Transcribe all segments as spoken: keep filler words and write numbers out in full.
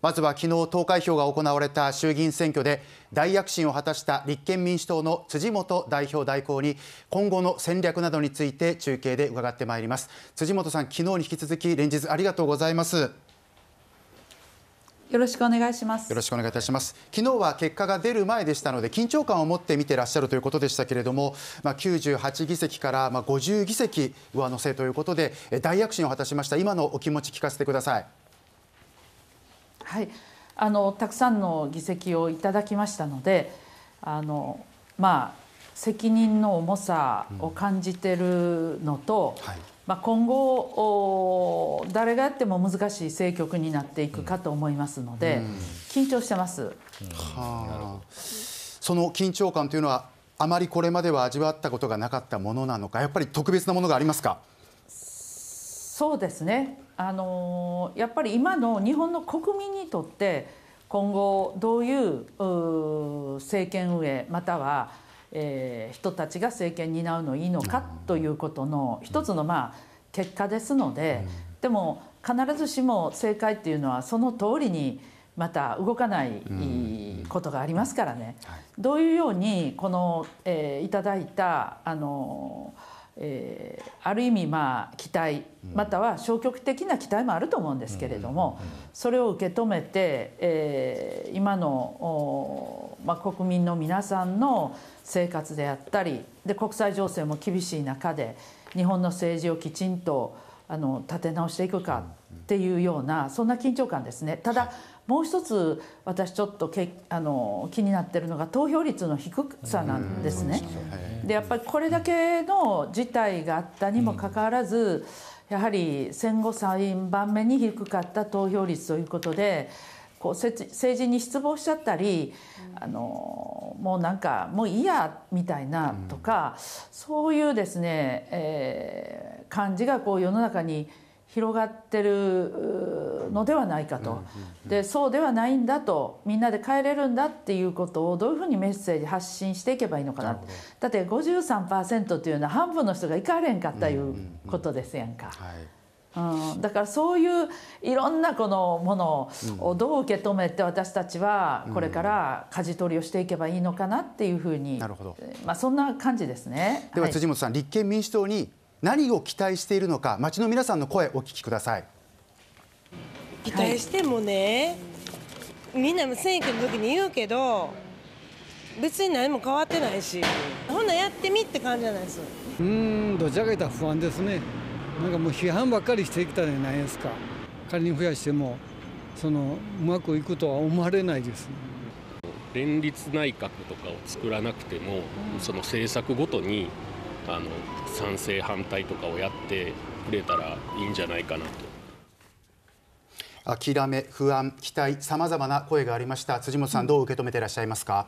まずは昨日投開票が行われた衆議院選挙で大躍進を果たした立憲民主党の辻元代表代行に今後の戦略などについて中継で伺ってまいります。辻元さん、昨日に引き続き連日ありがとうございます。よろしくお願いします。よろしくお願いいたします。昨日は結果が出る前でしたので緊張感を持って見てらっしゃるということでしたけれども、まあ、きゅうじゅうはちぎせきからまあごじゅうぎせき上乗せということで大躍進を果たしました。今のお気持ち聞かせてください。はい、あのたくさんの議席をいただきましたので、あの、まあ、責任の重さを感じているのと、うんはい、まあ、今後誰がやっても難しい政局になっていくかと思いますので、うんうん、緊張してます、うん、はあ、その緊張感というのはあまりこれまでは味わったことがなかったものなのか、やっぱり特別なものがありますか。そうですね、あのやっぱり今の日本の国民にとって今後どういう政権運営または、えー、人たちが政権担うのいいのかということの一つのまあ結果ですので、でも必ずしも正解っていうのはその通りにまた動かないことがありますからね。どういうようにこの、えー、いただいたあのえー、ある意味まあ期待または消極的な期待もあると思うんですけれども、それを受け止めて、えー、今の、まあ、国民の皆さんの生活であったりで国際情勢も厳しい中で日本の政治をきちんとあの立て直していくかっていうようなそんな緊張感ですね。ただもう一つ私ちょっとけあの気になってるのが投票率の低さなんですね。でやっぱりこれだけの事態があったにもかかわらずやはり戦後さんばんめに低かった投票率ということでこう政治に失望しちゃったりあのもうなんかもういいやみたいなとか、うん、そういうですね、えー、感じがこう世の中に広がってるのではないかと、でそうではないんだとみんなで変えれるんだっていうことをどういうふうにメッセージ発信していけばいいのかなって。だって ごじゅうさんパーセント というのは半分の人が行かれんかったいうことですやんか。うん、だからそういういろんなこのものをどう受け止めて私たちはこれから舵取りをしていけばいいのかなっていうふうに、まあそんな感じですね。では辻元さん、はい、立憲民主党に何を期待しているのか、町の皆さんの声お聞きください。期待してもね、みんなも選挙の時に言うけど別に何も変わってないし、ほんなやってみって感じじゃないです。うーん、どちらかというと不安ですね。なんかもう批判ばっかりしてきたじゃないですか。仮に増やしてもそのうまくいくとは思われないです。連立内閣とかを作らなくてもその政策ごとにあの賛成反対とかをやってくれたらいいんじゃないかなと。諦め、不安、期待、さまざまな声がありました。辻元さん、どう受け止めていらっしゃいますか。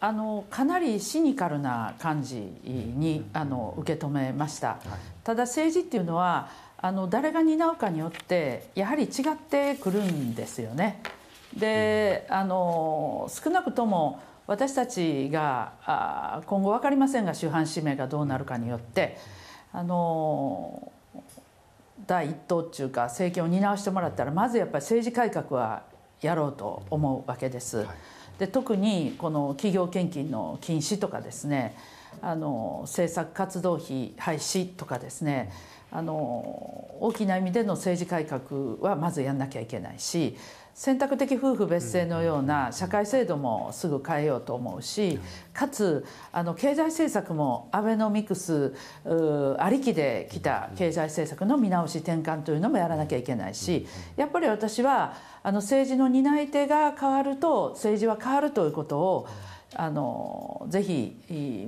あのかなりシニカルな感じにあの受け止めました。ただ政治っていうのはあの誰が担うかによってやはり違ってくるんですよね。であの少なくとも私たちが今後分かりませんが主犯指名がどうなるかによってあの第一党っていうか政権を担わしてもらったらまずやっぱり政治改革はやろうと思うわけです。はいで特にこの企業献金の禁止とかですね、あの政策活動費廃止とかですね、あの大きな意味での政治改革はまずやんなきゃいけないし、選択的夫婦別姓のような社会制度もすぐ変えようと思うし、かつあの経済政策もアベノミクスありきで来た経済政策の見直し転換というのもやらなきゃいけないし、やっぱり私はあの政治の担い手が変わると政治は変わるということをあのぜひ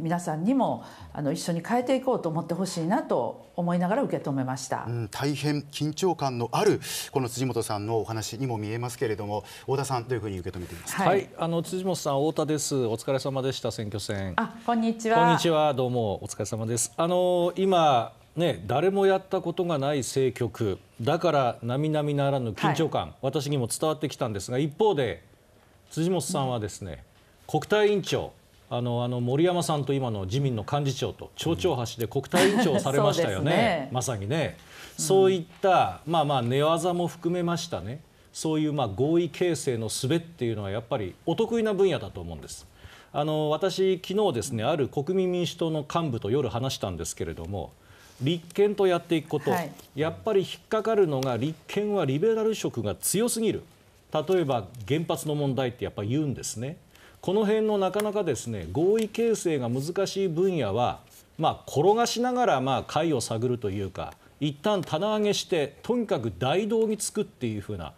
皆さんにもあの一緒に変えていこうと思ってほしいなと思いながら受け止めました、うん、大変緊張感のあるこの辻元さんのお話にも見えますけれども、太田さんどういうふうに受け止めていますか。はい、はい、あの辻元さん、太田です。お疲れ様でした。選挙戦、あ、こんにちは。こんにちは、どうもお疲れ様です。あの今ね、誰もやったことがない政局だから並々ならぬ緊張感、はい、私にも伝わってきたんですが、一方で辻元さんはですね、うん、国対委員長、あのあの森山さんと今の自民の幹事長と町長橋で国対委員長をされましたよね、うん、そうですね、まさにね、そういった、うん、まあまあ寝技も含めましたね、そういうまあ合意形成の術っていうのはやっぱりお得意な分野だと思うんです。あの私、昨日ですね、ある国民民主党の幹部と夜話したんですけれども、立憲とやっていくこと、はい、やっぱり引っかかるのが立憲はリベラル色が強すぎる、例えば原発の問題ってやっぱり言うんですね。この辺のなかなかですね合意形成が難しい分野は、まあ、転がしながらまあ解を探るというか、一旦棚上げしてとにかく大道につくっていうふうな、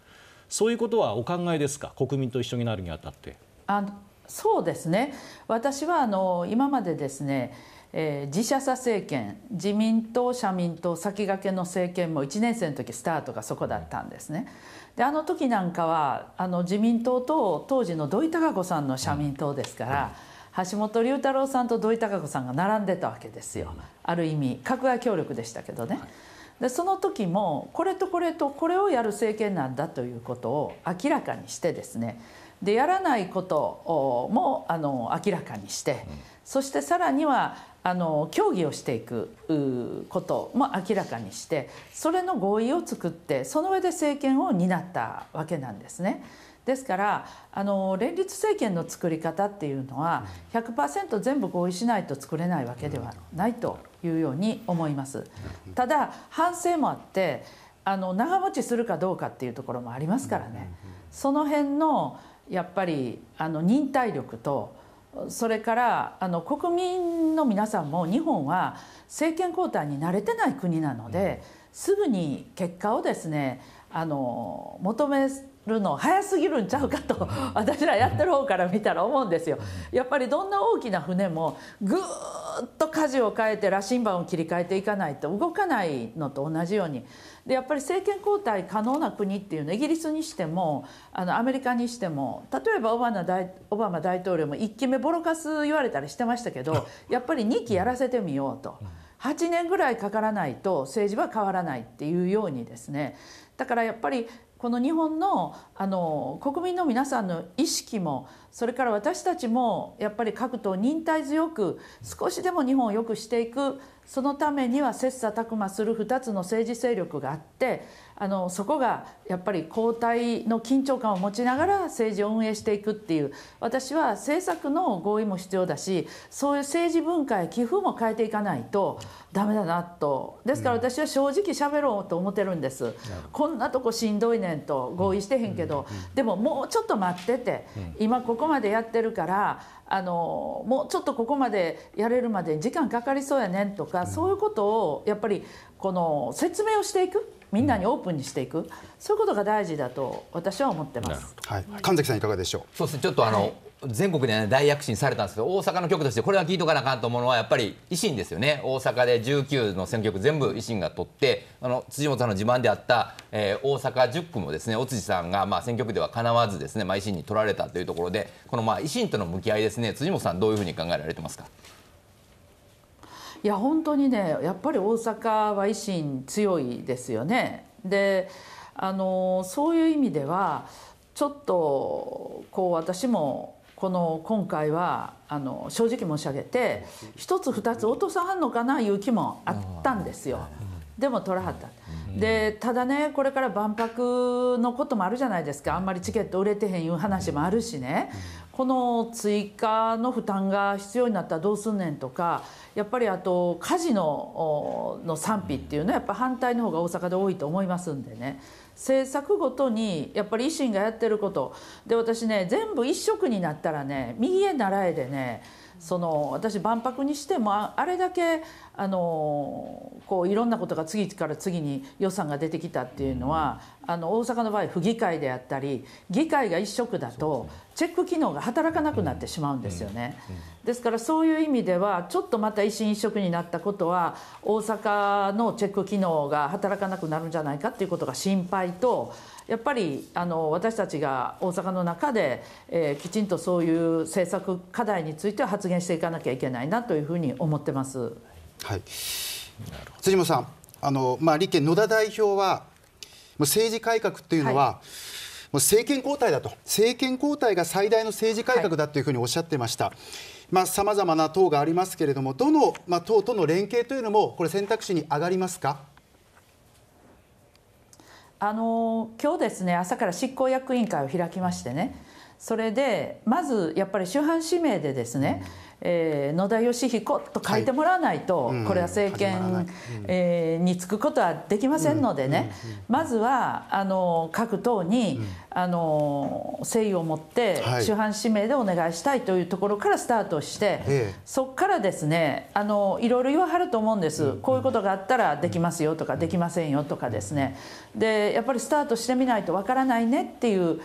そういうことはお考えですか、国民と一緒になるにあたって。あのそうですね、私はあの今までですね、えー、自社左政権、自民党、社民党、先駆けの政権もいちねん生の時スタートがそこだったんですね。であの時なんかはあの自民党と当時の土井たか子さんの社民党ですから、うんうん、橋本龍太郎さんと土井たか子さんが並んでたわけですよ、うん、ある意味閣外協力でしたけどね。はい、でその時もこれとこれとこれをやる政権なんだということを明らかにしてですね、でやらないこともあの明らかにして、うん、そしてさらにはあの協議をしていくことも明らかにして、それの合意を作って、その上で政権を担ったわけなんですね。ですからあの連立政権の作り方っていうのは ひゃくパーセント 全部合意しないと作れないわけではないというように思います。ただ反省もあって、あの長持ちするかどうかっていうところもありますからね、その辺のやっぱりあの忍耐力と、それからあの国民の皆さんも、日本は政権交代に慣れてない国なので、すぐに結果をですねあの求めるの早すぎるんちゃうかと、私らやってる方から見たら思うんですよ。やっぱりどんな大きな船もぐーっと舵を変えて羅針盤を切り替えていかないと動かないのと同じように、でやっぱり政権交代可能な国っていうのはイギリスにしてもあのアメリカにしても、例えばオバマ大、オバマ大統領もいっきめボロカス言われたりしてましたけど、やっぱりにきやらせてみようと、はちねんぐらいかからないと政治は変わらないっていうようにですね、だからやっぱりこの日本のあの国民の皆さんの意識も、それから私たちもやっぱり各党忍耐強く少しでも日本を良くしていく、そのためには切磋琢磨するふたつの政治勢力があって、あのそこがやっぱり交代の緊張感を持ちながら政治を運営していくっていう、私は政策の合意も必要だし、そういう政治文化や寄付も変えていかないとダメだなと。ですから私は正直しゃべろうと思ってるんです、うん、こんなとこしんどいねんと合意してへんけど、でももうちょっと待ってて、今ここまでやってるからあのもうちょっとここまでやれるまで時間かかりそうやねんとか、そういうことをやっぱりこの説明をしていく、みんなにオープンにしていく、そういうことが大事だと私は思ってます。はい、神崎さんいかがでしょう。そうですね、ちょっとあの、はい、全国で、ね、大躍進されたんですけど、大阪の局としてこれは聞いとかなあかんと思うのはやっぱり維新ですよね。大阪でじゅうきゅうの選挙区全部維新が取って、あの辻元さんの自慢であった、えー、大阪じゅっくもですね、尾辻さんがまあ選挙区ではかなわずですね、まあ、維新に取られたというところで、このまあ維新との向き合いですね、辻元さんどういうふうに考えられてますか。いや本当にね、やっぱり大阪は維新強いですよね。であのそういう意味ではちょっとこう私もこの今回はあの正直申し上げて、一つ二つ落とさはんのかないう気もあったんですよ。でも取らはった。でただね、これから万博のこともあるじゃないですか。あんまりチケット売れてへんいう話もあるしね、この追加の負担が必要になったらどうすんねんとか、やっぱりあとカジノの賛否っていうのはやっぱ反対の方が大阪で多いと思いますんでね、政策ごとにやっぱり維新がやってることで、私ね全部一色になったらね、右へ習えでね、その私万博にしてもあれだけあのこういろんなことが次から次に予算が出てきたっていうのは、あの大阪の場合府議会であったり議会が一色だとチェック機能が働かなくなってしまうんですよね。ですからそういう意味ではちょっとまた維新一色になったことは大阪のチェック機能が働かなくなるんじゃないかっていうことが心配と、やっぱりあの私たちが大阪の中で、えー、きちんとそういう政策課題については発言していかなきゃいけないなというふうに思ってます。はい、辻元さん、あのまあ立憲野田代表は政治改革というのは、はい、もう政権交代だと、政権交代が最大の政治改革だというふうにおっしゃってました。はい、まあさまざまな党がありますけれども、どのまあ党との連携というのもこれ選択肢に上がりますか。あの今日ですね、朝から執行役員会を開きましてね、それでまずやっぱり主犯指名でですね、えー、野田佳彦と書いてもらわないと、はい、これは政権、えー、に就くことはできませんのでね、まずはあの各党に、うん、あの誠意を持って主犯指名でお願いしたいというところからスタートして、はい、そこからですね、あのいろいろ言わはると思うんです、うん、こういうことがあったらできますよとか、うん、できませんよとかですね、でやっぱりスタートしてみないとわからないねっていう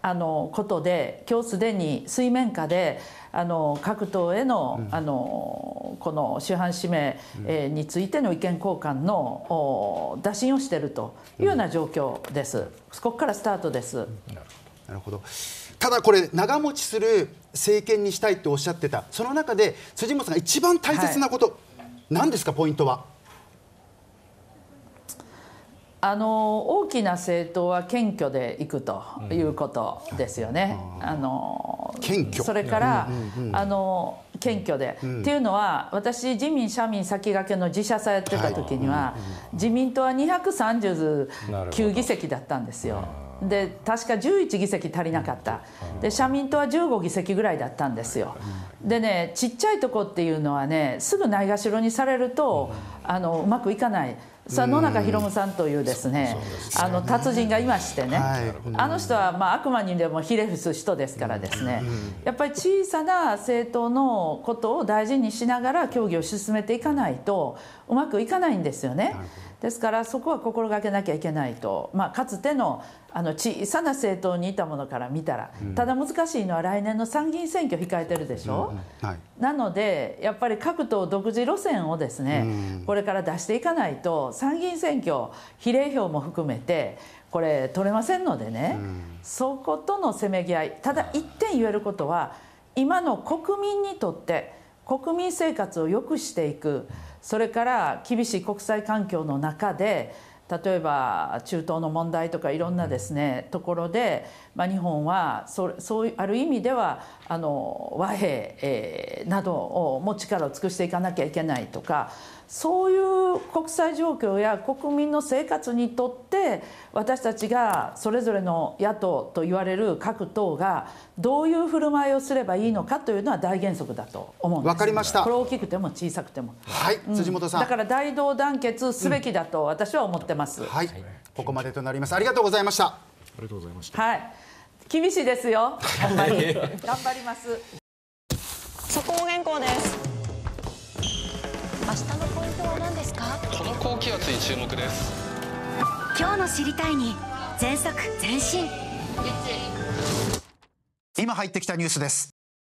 あのことで、今日すでに水面下であの各党への、うん、あのこの主犯指名、えー、についての意見交換の打診をしているというような状況です。うん、ここからスタートです。うん、なるほど。ただこれ長持ちする政権にしたいとおっしゃってた、その中で辻元さんが一番大切なこと、はい、何ですか、ポイントは。あの大きな政党は謙虚でいくということですよね。うん、あの謙虚、それから、うんうん、あの謙虚で、うん、っていうのは、私自民社民先駆けの自社さやってた時には、はい、自民党はにひゃくさんじゅうきゅう議席だったんですよ。で確かじゅういち議席足りなかった。で社民党はじゅうご議席ぐらいだったんですよ。でね、ちっちゃいとこっていうのはね、すぐないがしろにされるとあのうまくいかない。さあ野中博文さんというですね、あの達人がいましてね、あの人はまあ悪魔にでもひれ伏す人ですからですね、やっぱり小さな政党のことを大事にしながら協議を進めていかないとうまくいかないんですよね。ですからそこは心がけなきゃいけないと、まあ、かつてのあの小さな政党にいたものから見たら、ただ難しいのは来年の参議院選挙控えてるでしょ、うんはい、なのでやっぱり各党独自路線をですね、うん、これから出していかないと参議院選挙比例票も含めてこれ取れませんのでね、うん、そことのせめぎ合い。ただ一点言えることは、今の国民にとって国民生活を良くしていく、それから厳しい国際環境の中で、例えば中東の問題とかいろんなですね、うん、ところで、まあ、日本はそそういうある意味ではあの和平、えー、などをも力を尽くしていかなきゃいけないとか、そういう国際状況や国民の生活にとって私たちがそれぞれの野党といわれる各党がどういう振る舞いをすればいいのかというのは大原則だと思うんです。わかりました。これ大きくても小さくても。はい、うん、辻元さん。だから大同団結すべきだと私は思ってます。はい、ここまでとなります。ありがとうございました。ありがとうございました。はい、厳しいですよ。頑張り頑張ります。速報原稿です。明日のポイントは何ですか？この高気圧に注目です。今日の知りたいに全速前進。今入ってきたニュースです。